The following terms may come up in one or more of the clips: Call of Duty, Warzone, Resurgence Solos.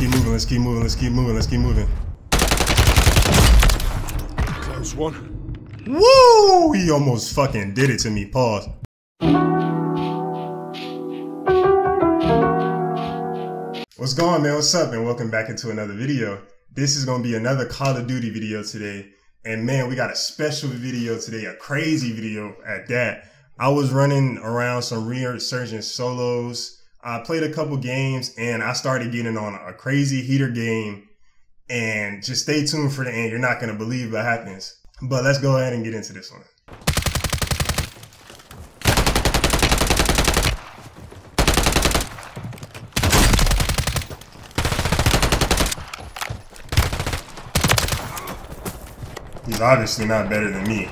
keep moving, let's keep moving, let's keep moving, let's keep moving. Close one. Woo! He almost fucking did it to me. Pause. What's going on, man? What's up? And welcome back into another video. This is going to be another Call of Duty video today. And man, we got a special video today, a crazy video at that. I was running around some Resurgence Solos. I played a couple games and I started getting on a crazy heater game. And just stay tuned for the end. You're not going to believe what happens. But let's go ahead and get into this one. He's obviously not better than me.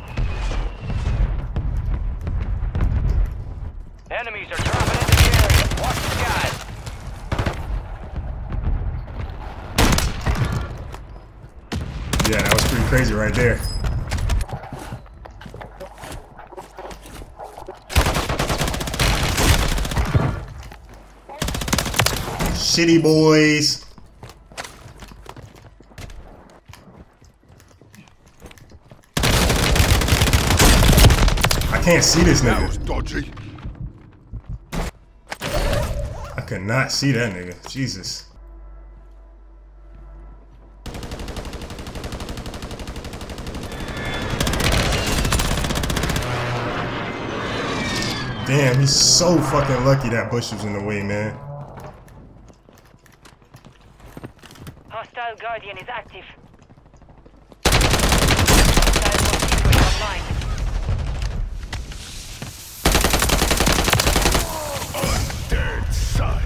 Enemies are dropping into the area. Watch the skies. Yeah, that was pretty crazy right there. Shitty boys. I can't see this nigga. That was dodgy. I could not see that nigga. Jesus. Damn, he's so fucking lucky that bush was in the way, man. Hostile Guardian is active. Hostile Guardian is online. Underside.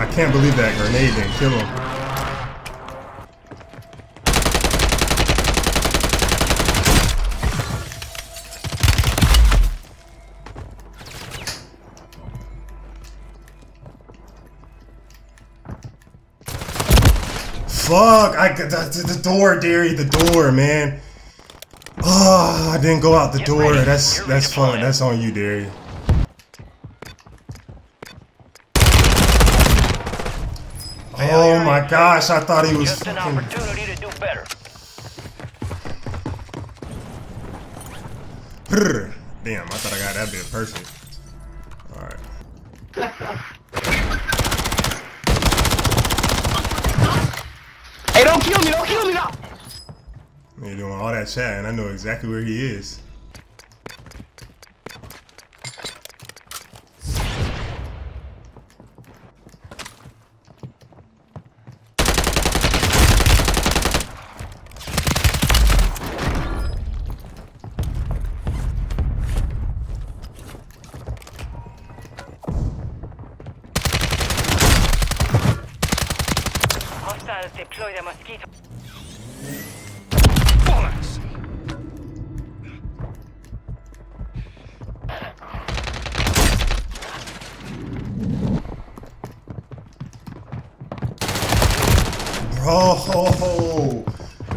I can't believe that grenade didn't kill him. Fuck, I got the door, Derry, the door, man. Oh, I didn't go out the door. That's fun. That's on you, Derry. Oh my gosh, I thought he was fucking... Just an opportunity to do better. Damn, I thought I got that bit perfect. Alright. Hey, don't kill me, don't kill me now! You're doing all that chat and I know exactly where he is. Deploy the mosquito. Bollocks! Bro,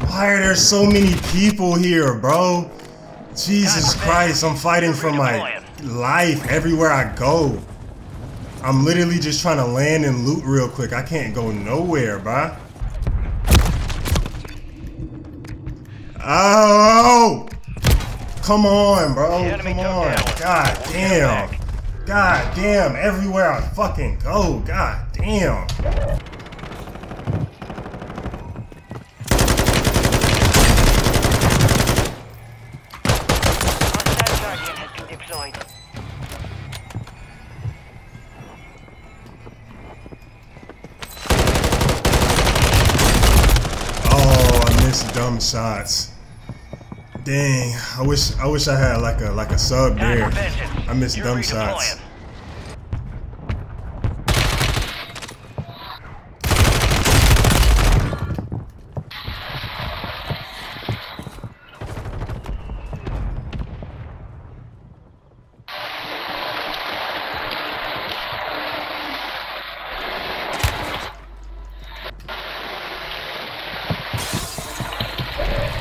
why are there so many people here, bro? Jesus Christ, I'm fighting for my life everywhere I go. I'm literally just trying to land and loot real quick. I can't go nowhere, bro. Oh! Come on, bro. Come on. God damn. God damn. Everywhere I fucking go. God damn. Oh, I missed dumb shots. Dang, I wish I had like a sub there. I miss dumb shots.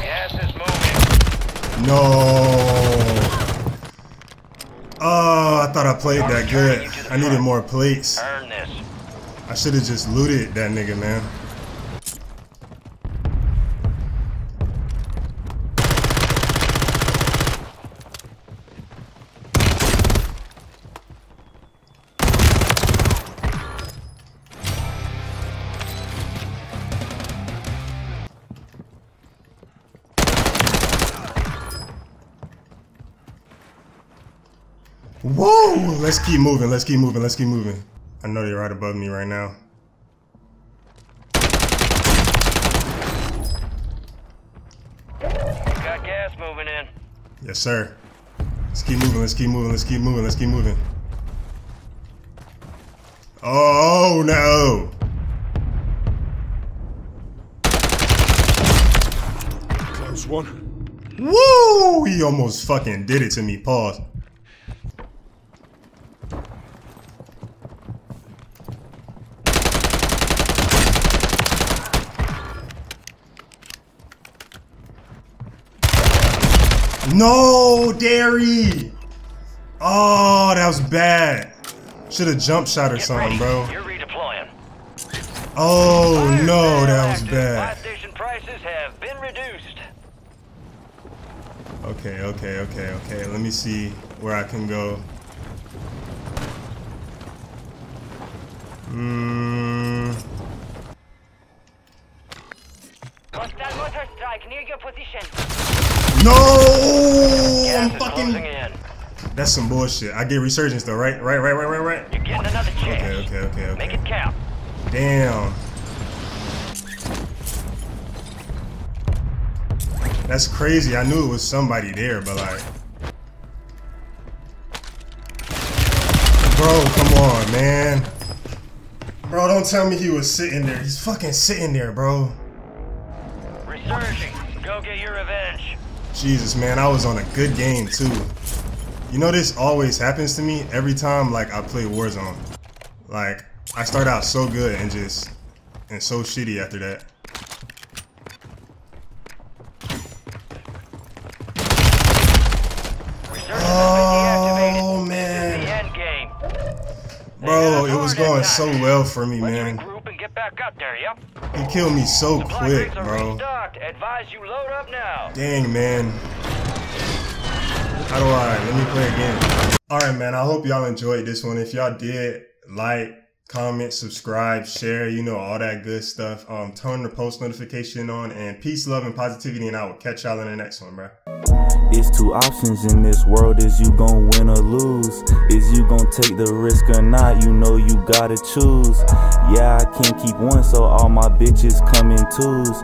Gas is moving. No. Oh, I thought I played that good. I needed more plates. I should have just looted that nigga, man. Whoa! Let's keep moving, let's keep moving, let's keep moving. I know they're right above me right now. Got gas moving in. Yes, sir. Let's keep moving, let's keep moving, let's keep moving, let's keep moving. Oh no! Close one. Woo! He almost fucking did it to me. Pause. No, Derry! Oh, that was bad. Should have jump shot or something, bro. You're redeploying. Oh no, that was bad. Fire station prices have been reduced. Okay. Let me see where I can go. Hostile mortar strike near your position. No, I'm fucking. That's some bullshit. I get resurgence though, right? Right. You're getting another chance. Okay. Make it count. Damn. That's crazy. I knew it was somebody there, but like, bro, come on, man. Bro, don't tell me he was sitting there. He's fucking sitting there, bro. Resurging. Go get your revenge. Jesus, man, I was on a good game too. You know, this always happens to me every time like I play Warzone. Like, I start out so good and so shitty after that. Oh man, bro, it was going so well for me, man. He killed me so quick, bro. Dang, man. How do I? Let me play again. Alright, man. I hope y'all enjoyed this one. If y'all did, like, comment, subscribe, share, you know, all that good stuff. Turn the post notification on, and peace, love, and positivity, and I will catch y'all in the next one, bro. It's two options in this world. Is you gon' win or lose? Is you gon' take the risk or not? You know you gotta choose. Yeah, I can't keep one, so all my bitches come in twos.